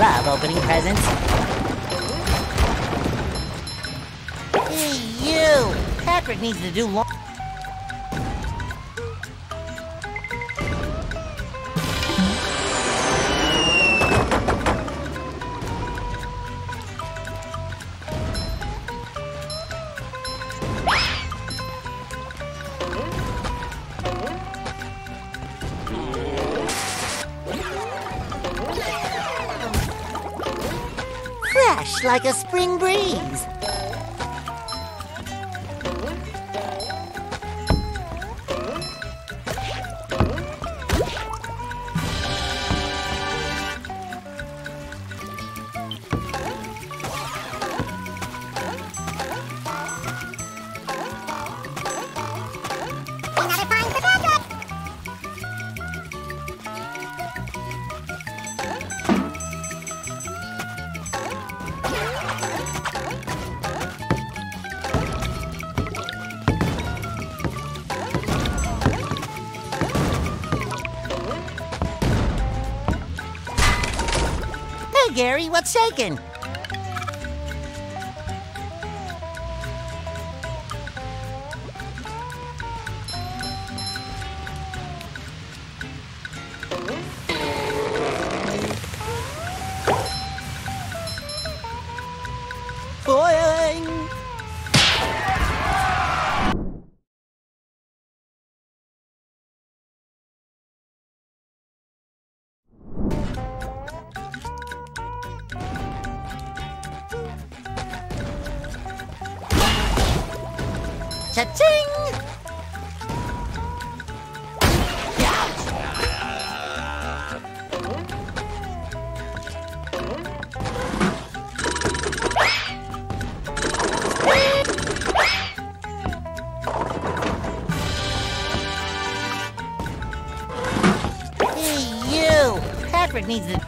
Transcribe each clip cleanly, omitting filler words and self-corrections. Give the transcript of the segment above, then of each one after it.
love opening presents. Hey, you! Patrick needs to do laundry. Fresh like a spring breeze. Gary, what's shaking? Boing! Cha-ching! Hey, you! Patrick needs to...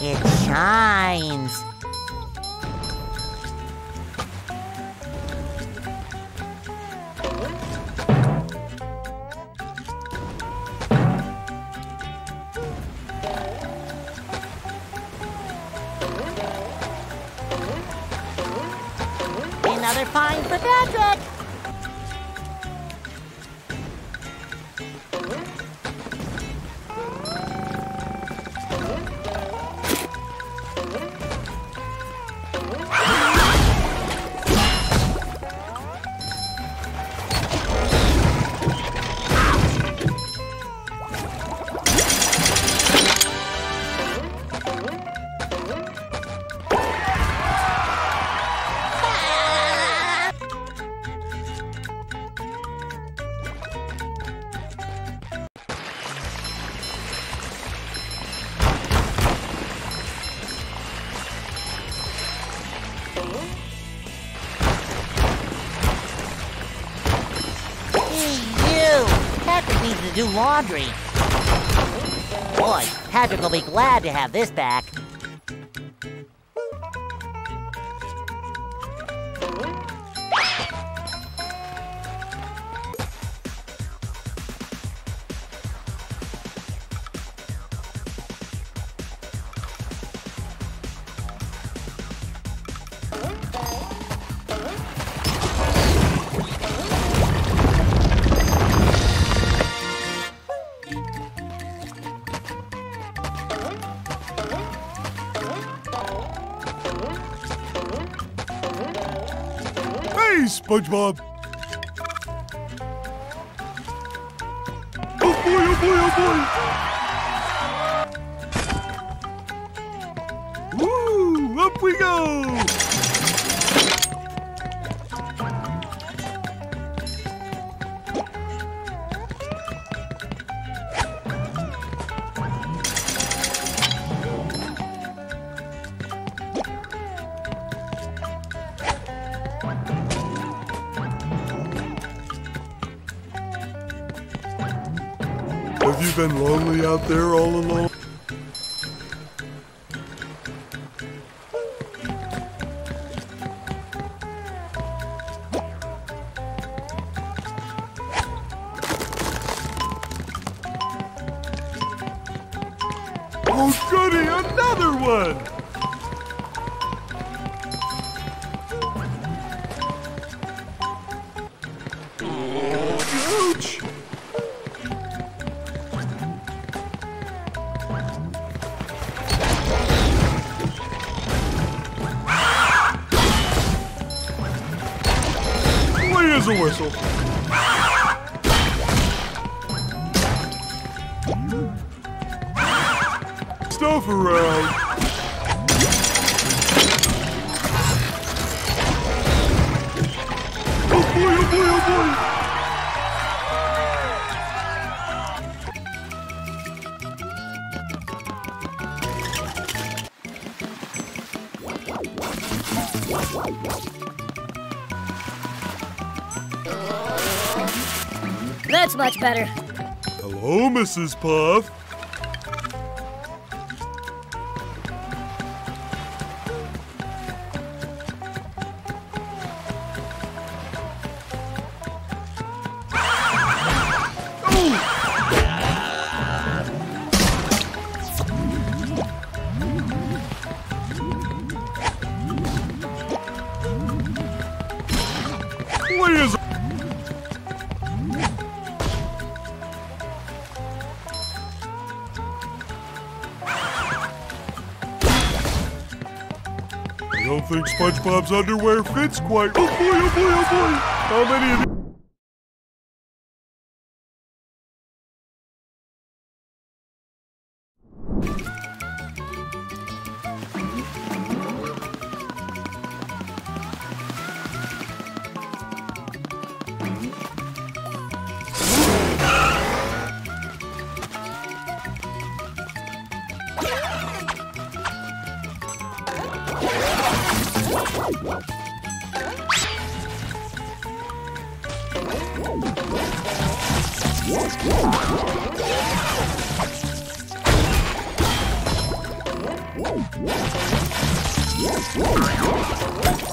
It shines. Another find for Patrick. Needs to do laundry. Boy, Patrick will be glad to have this back. SpongeBob. Oh boy, oh boy, oh boy! Woo! Up we go! been lonely out there all alone? Oh, goody, another one! A whistle. Stuff around. Oh boy, oh boy, oh boy. That's much better. Hello, Mrs. Puff. I don't think SpongeBob's underwear fits quite. Oh boy, oh boy, oh boy! How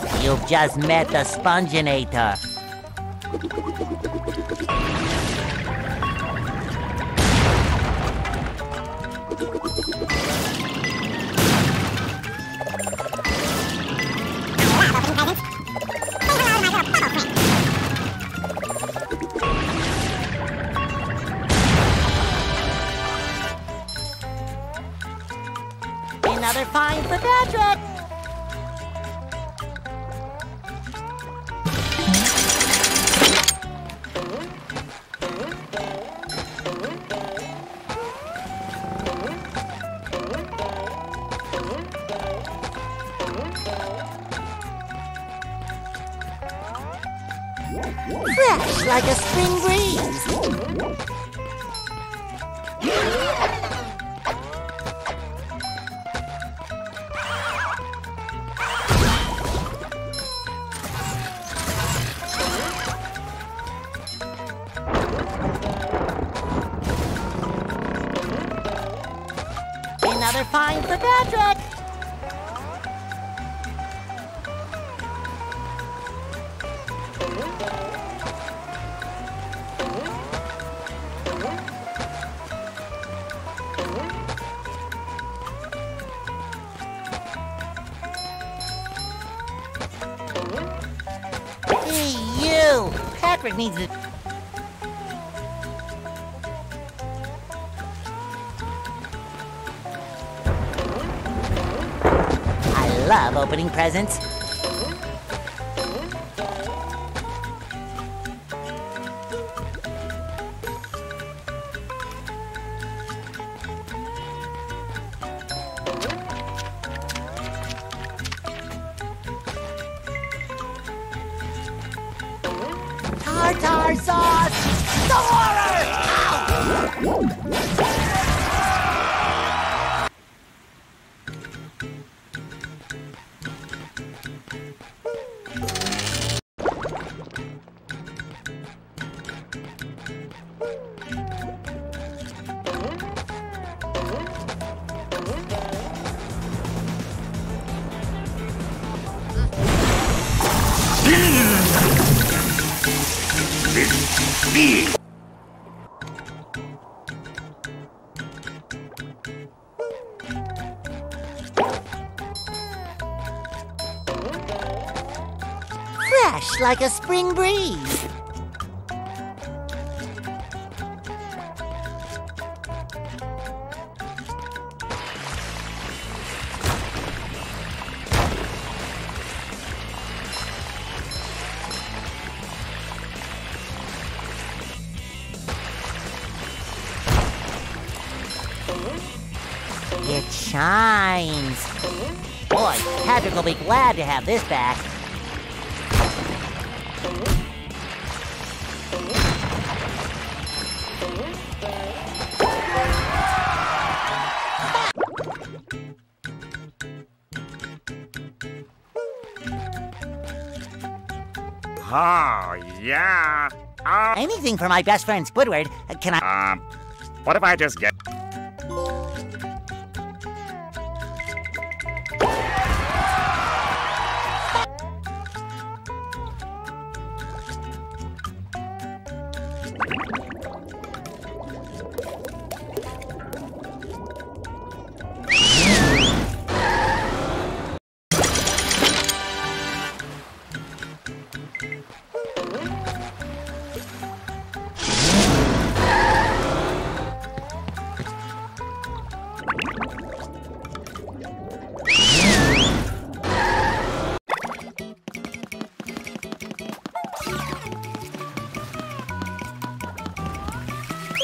many of you've just met the Sponginator. Another find for Patrick! Fresh like a spring breeze! Another find for Patrick! Hey, you! Patrick needs it. Love opening presents. Tartar sauce! The water! big, big. Fresh like a spring breeze. It shines. Boy, Patrick will be glad to have this back. Oh, yeah. Anything for my best friend Squidward. Can I... what if I just get...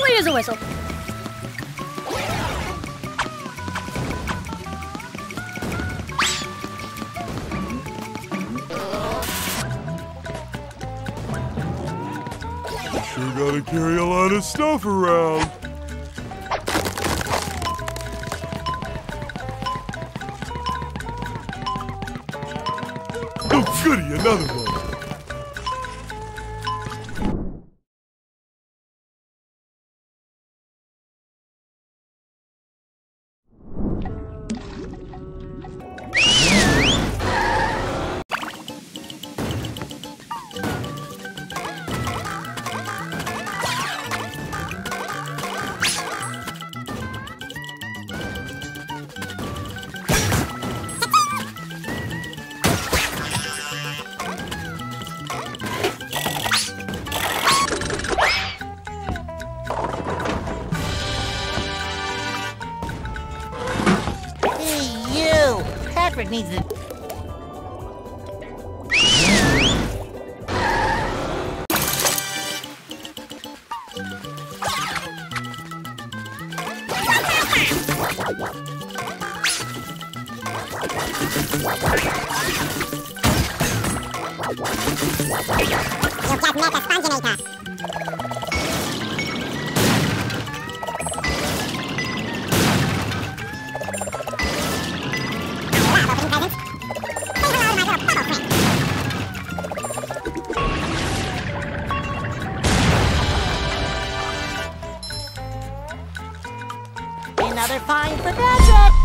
Here's a whistle. Sure gotta carry a lot of stuff around. Oh, goody, another one. Patrick needs it. You'll just make a Sponginator. Another fine for Patrick!